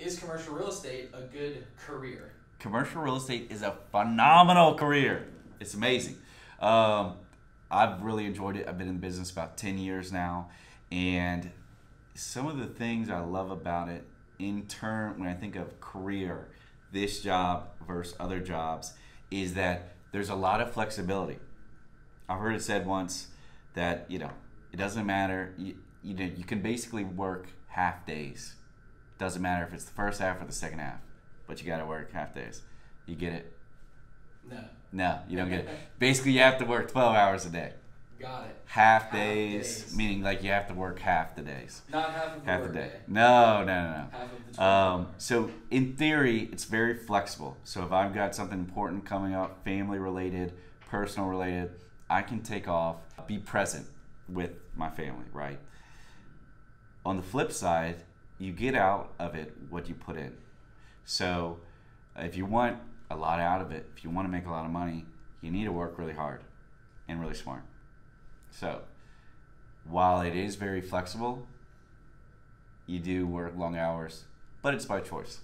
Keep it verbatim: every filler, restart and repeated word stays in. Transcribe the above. Is commercial real estate a good career? Commercial real estate is a phenomenal career. It's amazing. Um, I've really enjoyed it. I've been in the business about ten years now. And some of the things I love about it, in turn, when I think of career, this job versus other jobs, is that there's a lot of flexibility. I heard it said once that, you know, it doesn't matter. You, you, know, you can basically work half days. Doesn't matter if it's the first half or the second half, but you got to work half days. You get it? No. No, you don't get it. Basically, you have to work twelve hours a day. Got it. Half, half days, days, meaning like you have to work half the days. Not half of the half work day. day. No, no, no, no. Half of the um, so in theory, it's very flexible. So if I've got something important coming up, family related, personal related, I can take off, be present with my family, right? On the flip side, you get out of it what you put in. So if you want a lot out of it, if you want to make a lot of money, you need to work really hard and really smart. So while it is very flexible, you do work long hours, but it's by choice.